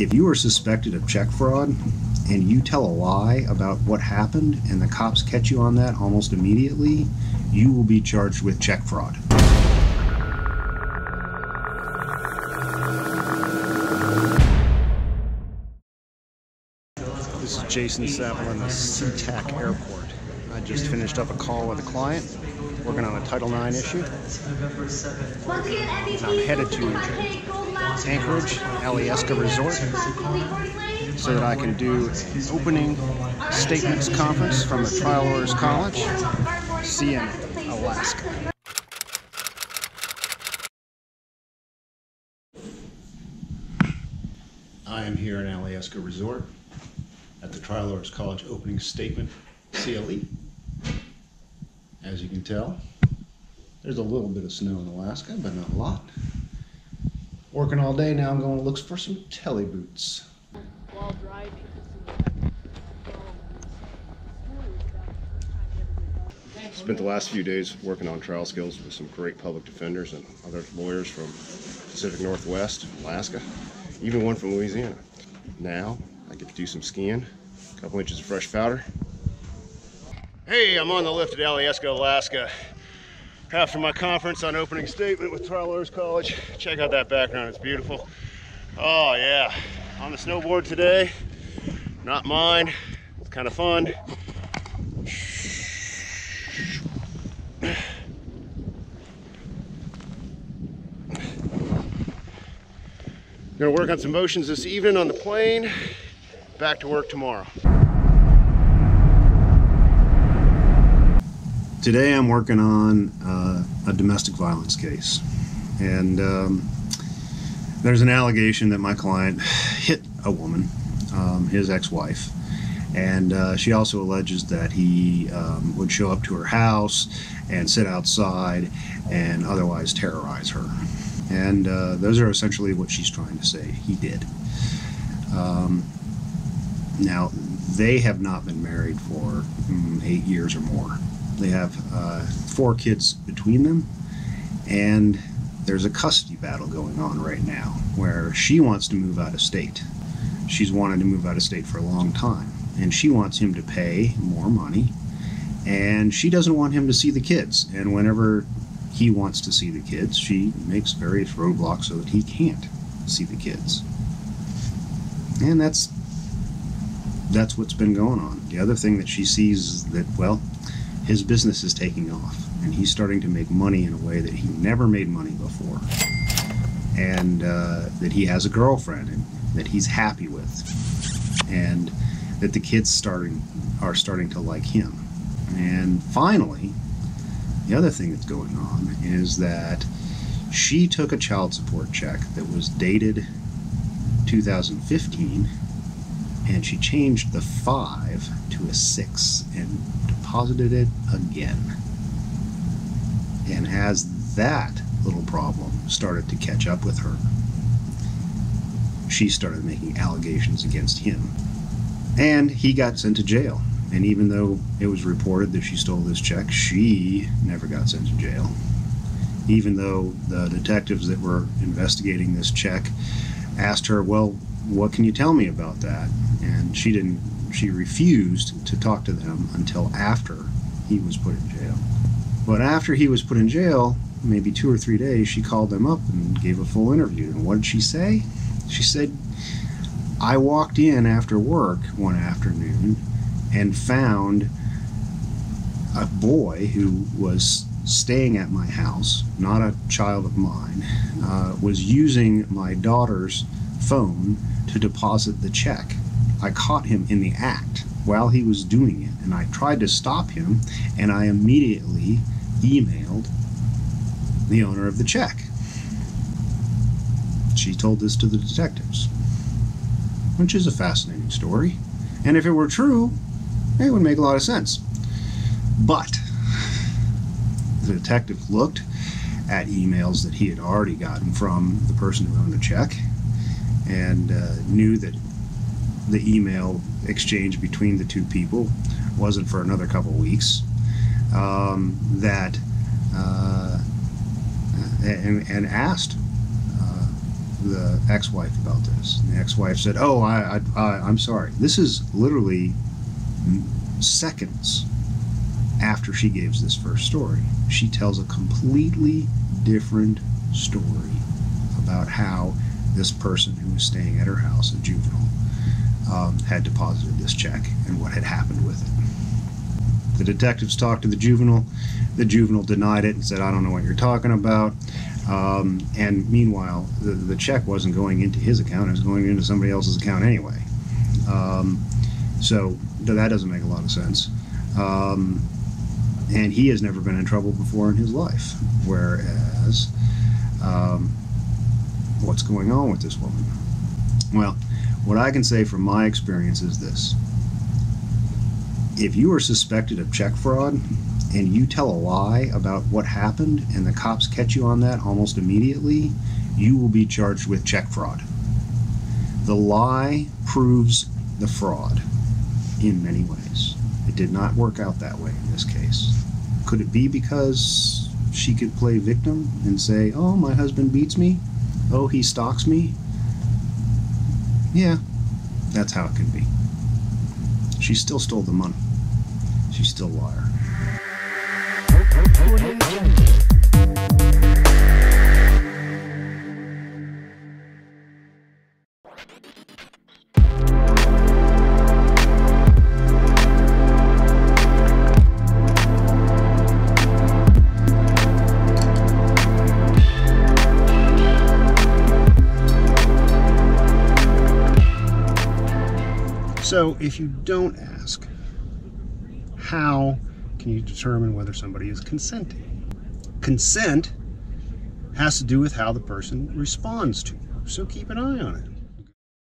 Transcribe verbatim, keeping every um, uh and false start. if you are suspected of check fraud and you tell a lie about what happened and the cops catch you on that almost immediately, you will be charged with check fraud. This is Jason Savela in the SeaTac airport. I just finished up a call with a client working on a Title nine issue. I'm headed to Anchorage, Alyeska Resort, so that I can do an opening statements conference from the Trial Lawyers College. See you in Alaska. I am here in Alyeska Resort at the Trial Lawyers College opening statement C L E. As you can tell, there's a little bit of snow in Alaska, but not a lot. Working all day now, I'm going to look for some tele boots. While driving. Spent the last few days working on trial skills with some great public defenders and other lawyers from Pacific Northwest, Alaska, even one from Louisiana. Now I get to do some skiing, a couple inches of fresh powder. Hey, I'm on the lift at Alyeska, Alaska. After my conference on opening statement with Trial Lawyers College. Check out that background, it's beautiful. Oh yeah, on the snowboard today. Not mine, it's kind of fun. Gonna work on some motions this evening on the plane. Back to work tomorrow. Today I'm working on uh, a domestic violence case, and um, there's an allegation that my client hit a woman, um, his ex-wife, and uh, she also alleges that he um, would show up to her house and sit outside and otherwise terrorize her. And uh, those are essentially what she's trying to say he did. Um, now, they have not been married for mm, eight years or more. They have uh, four kids between them, and there's a custody battle going on right now where she wants to move out of state. She's wanted to move out of state for a long time, and she wants him to pay more money, and she doesn't want him to see the kids. And whenever he wants to see the kids, she makes various roadblocks so that he can't see the kids. And that's that's what's been going on. The other thing that she sees is that, well, his business is taking off, and he's starting to make money in a way that he never made money before, and uh, that he has a girlfriend and that he's happy with, and that the kids starting are starting to like him. And finally, the other thing that's going on is that she took a child support check that was dated two thousand fifteen, and she changed the five to a six and deposited it again, and as that little problem started to catch up with her, she started making allegations against him, and he got sent to jail. And even though it was reported that she stole this check, she never got sent to jail, even though the detectives that were investigating this check asked her, well, what can you tell me about that? And she didn't she refused to talk to them until after he was put in jail. But after he was put in jail, maybe two or three days, she called them up and gave a full interview. And what did she say? She said, I walked in after work one afternoon and found a boy who was staying at my house, not a child of mine, uh, was using my daughter's phone to deposit the check. I caught him in the act while he was doing it, and I tried to stop him, and I immediately emailed the owner of the check. She told this to the detectives, which is a fascinating story, and if it were true, it would make a lot of sense. But the detective looked at emails that he had already gotten from the person who owned the check, and uh, knew that the email exchange between the two people wasn't for another couple weeks, um, that uh, and, and asked uh, the ex-wife about this. And the ex-wife said, oh, I, I, I, I'm sorry. This is literally seconds after she gives this first story. She tells a completely different story about how this person who was staying at her house, a juvenile, um, had deposited this check and what had happened with it. The detectives talked to the juvenile. The juvenile denied it and said, I don't know what you're talking about. Um, and meanwhile, the, the check wasn't going into his account. It was going into somebody else's account anyway. Um, so that doesn't make a lot of sense. Um, and he has never been in trouble before in his life. Whereas, um, what's going on with this woman? Well, what I can say from my experience is this. If you are suspected of check fraud, and you tell a lie about what happened, and the cops catch you on that almost immediately, you will be charged with check fraud. The lie proves the fraud in many ways. It did not work out that way in this case. Could it be because she could play victim and say, oh, my husband beats me, oh, he stalks me? Yeah, that's how it can be. She still stole the money. She's still a liar. So if you don't ask, how can you determine whether somebody is consenting? Consent has to do with how the person responds to you, so keep an eye on it.